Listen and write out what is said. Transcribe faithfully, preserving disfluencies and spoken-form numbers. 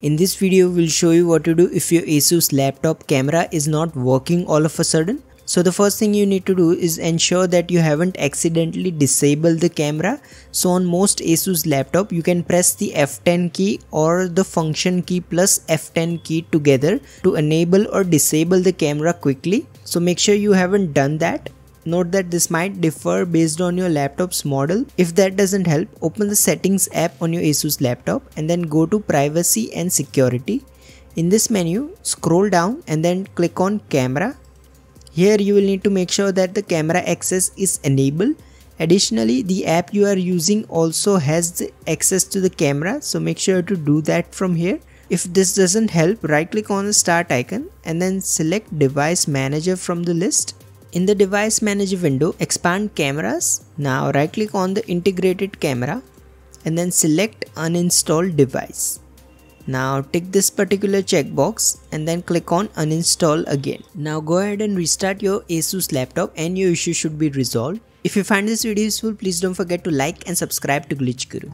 In this video, we'll show you what to do if your Asus laptop camera is not working all of a sudden. So the first thing you need to do is ensure that you haven't accidentally disabled the camera. So on most Asus laptop, you can press the F ten key or the function key plus F ten key together to enable or disable the camera quickly. So make sure you haven't done that. Note that this might differ based on your laptop's model. If that doesn't help, open the settings app on your Asus laptop and then go to privacy and security. In this menu, scroll down and then click on camera. Here you will need to make sure that the camera access is enabled. Additionally, the app you are using also has the access to the camera, so make sure to do that from here. If this doesn't help, right click on the start icon and then select device manager from the list. In the device manager window, expand cameras. Now right click on the integrated camera and then select uninstall device. Now tick this particular checkbox and then click on uninstall again. Now go ahead and restart your Asus laptop and your issue should be resolved. If you find this video useful, please don't forget to like and subscribe to Glitch Guru.